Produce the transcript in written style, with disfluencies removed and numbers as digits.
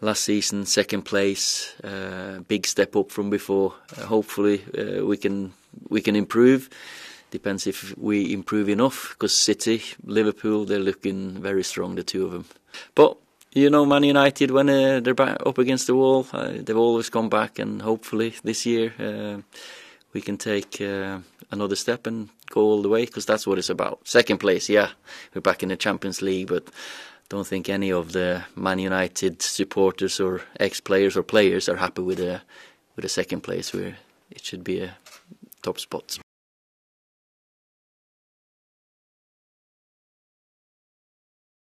last season, second place, big step up from before. Hopefully we can improve. Depends if we improve enough, because City, Liverpool, they're looking very strong, the two of them. But you know, Man United, when they're back up against the wall, they've always come back, and hopefully this year we can take another step and go all the way, because that's what it's about. Second place, yeah, we're back in the Champions League, but don't think any of the Man United supporters or ex-players or players are happy with the second place, where it should be a top spot.